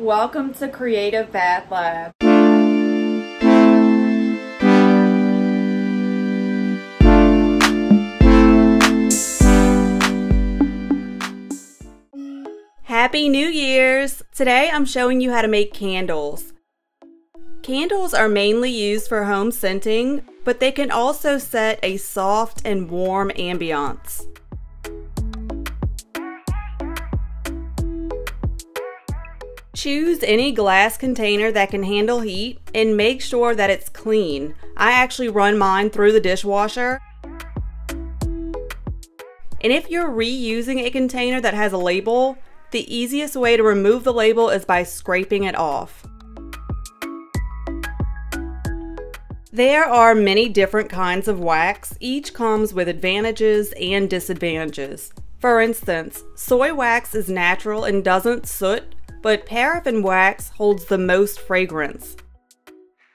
Welcome to Creative Bath Lab. Happy New Year's! Today I'm showing you how to make candles. Candles are mainly used for home scenting, but they can also set a soft and warm ambiance. Choose any glass container that can handle heat and make sure that it's clean. I actually run mine through the dishwasher. And if you're reusing a container that has a label, the easiest way to remove the label is by scraping it off. There are many different kinds of wax. Each comes with advantages and disadvantages. For instance, soy wax is natural and doesn't soot, but paraffin wax holds the most fragrance.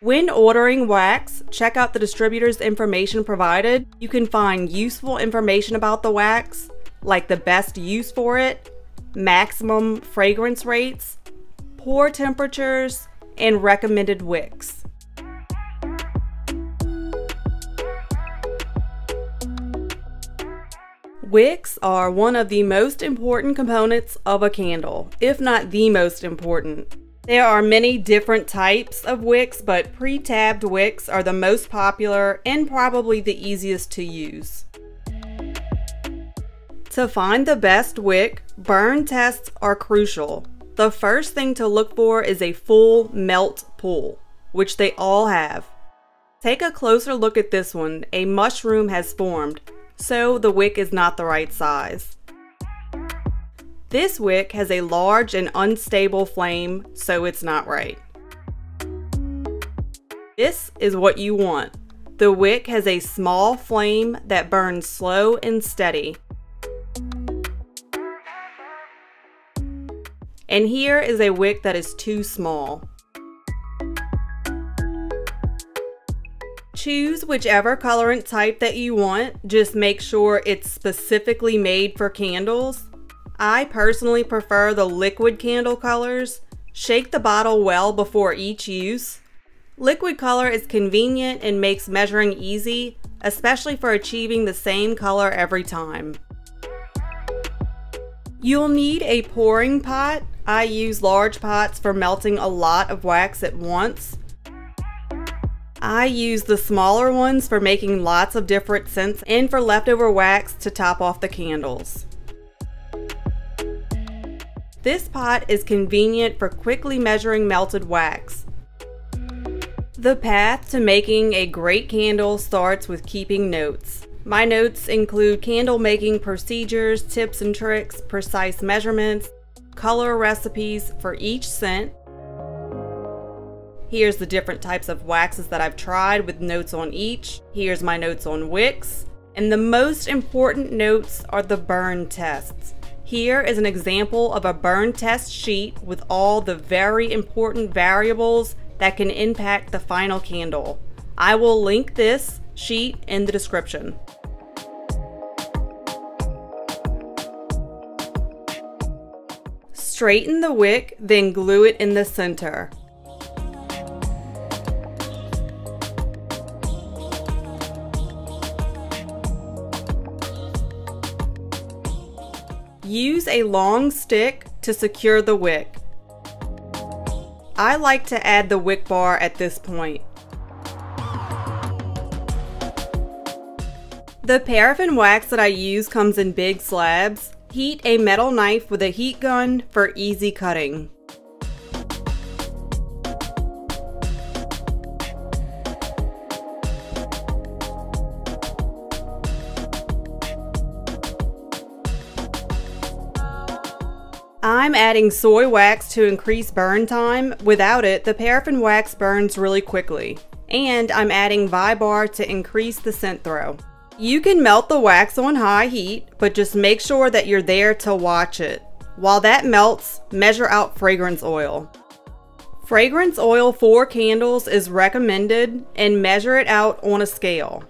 When ordering wax, check out the distributor's information provided. You can find useful information about the wax, like the best use for it, maximum fragrance rates, pour temperatures, and recommended wicks. Wicks are one of the most important components of a candle, if not the most important. There are many different types of wicks, but pre-tabbed wicks are the most popular and probably the easiest to use. To find the best wick, burn tests are crucial. The first thing to look for is a full melt pool, which they all have. Take a closer look at this one. A mushroom has formed, so the wick is not the right size. This wick has a large and unstable flame, so it's not right. This is what you want. The wick has a small flame that burns slow and steady. And here is a wick that is too small. Choose whichever colorant type that you want, just make sure it's specifically made for candles. I personally prefer the liquid candle colors. Shake the bottle well before each use. Liquid color is convenient and makes measuring easy, especially for achieving the same color every time. You'll need a pouring pot. I use large pots for melting a lot of wax at once. I use the smaller ones for making lots of different scents and for leftover wax to top off the candles. This pot is convenient for quickly measuring melted wax. The path to making a great candle starts with keeping notes. My notes include candle making procedures, tips and tricks, precise measurements, color recipes for each scent. Here's the different types of waxes that I've tried with notes on each. Here's my notes on wicks. And the most important notes are the burn tests. Here is an example of a burn test sheet with all the very important variables that can impact the final candle. I will link this sheet in the description. Straighten the wick, then glue it in the center. Use a long stick to secure the wick. I like to add the wick bar at this point. The paraffin wax that I use comes in big slabs. Heat a metal knife with a heat gun for easy cutting. I'm adding soy wax to increase burn time. Without it, the paraffin wax burns really quickly. And I'm adding Vibar to increase the scent throw. You can melt the wax on high heat, but just make sure that you're there to watch it. While that melts, measure out fragrance oil. Fragrance oil for candles is recommended, and measure it out on a scale.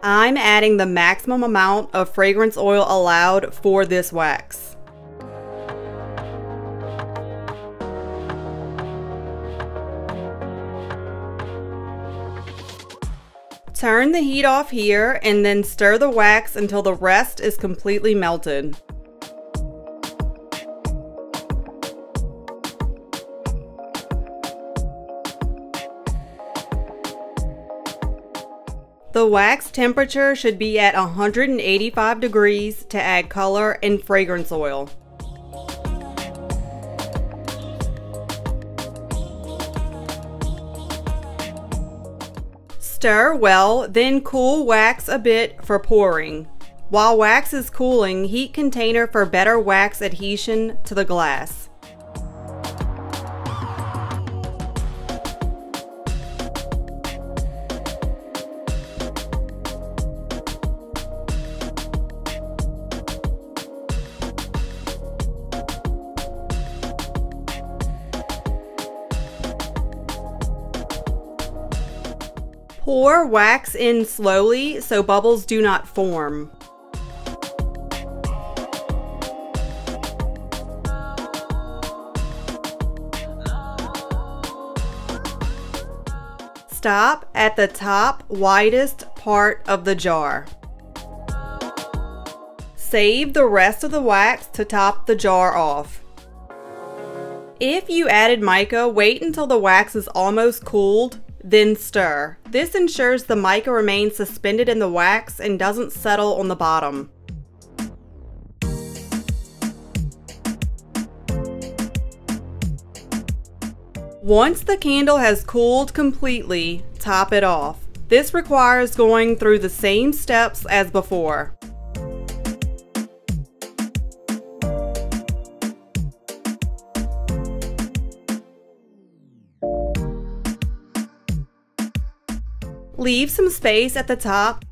I'm adding the maximum amount of fragrance oil allowed for this wax. Turn the heat off here and then stir the wax until the rest is completely melted. The wax temperature should be at 185 degrees to add color and fragrance oil. Stir well, then cool wax a bit for pouring. While wax is cooling, heat container for better wax adhesion to the glass. Pour wax in slowly so bubbles do not form. Stop at the top widest part of the jar. Save the rest of the wax to top the jar off. If you added mica, wait until the wax is almost cooled. Then stir. This ensures the mica remains suspended in the wax and doesn't settle on the bottom. Once the candle has cooled completely, top it off. This requires going through the same steps as before. Leave some space at the top.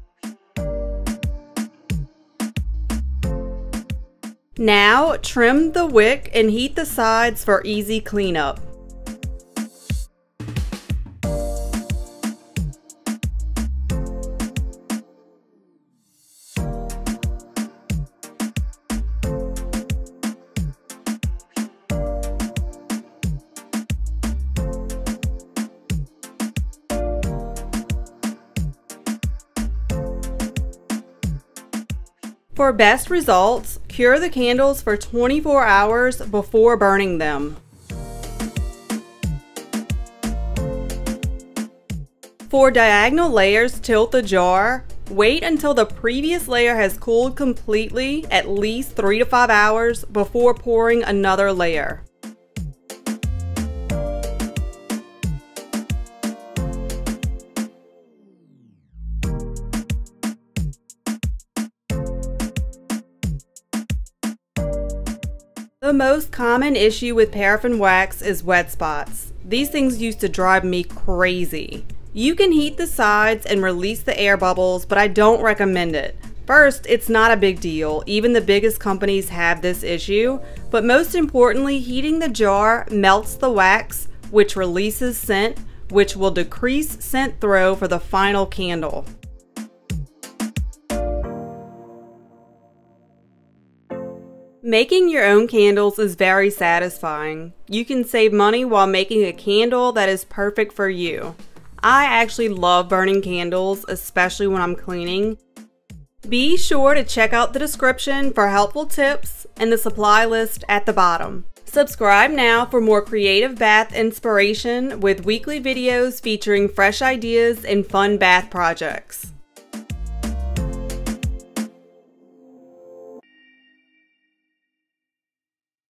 Now trim the wick and heat the sides for easy cleanup. For best results, cure the candles for 24 hours before burning them. For diagonal layers, tilt the jar. Wait until the previous layer has cooled completely, at least 3 to 5 hours before pouring another layer. The most common issue with paraffin wax is wet spots. These things used to drive me crazy. You can heat the sides and release the air bubbles, but I don't recommend it. First, it's not a big deal. Even the biggest companies have this issue. But most importantly, heating the jar melts the wax, which releases scent, which will decrease scent throw for the final candle. Making your own candles is very satisfying. You can save money while making a candle that is perfect for you. I actually love burning candles, especially when I'm cleaning. Be sure to check out the description for helpful tips and the supply list at the bottom. Subscribe now for more Creative Bath inspiration with weekly videos featuring fresh ideas and fun bath projects.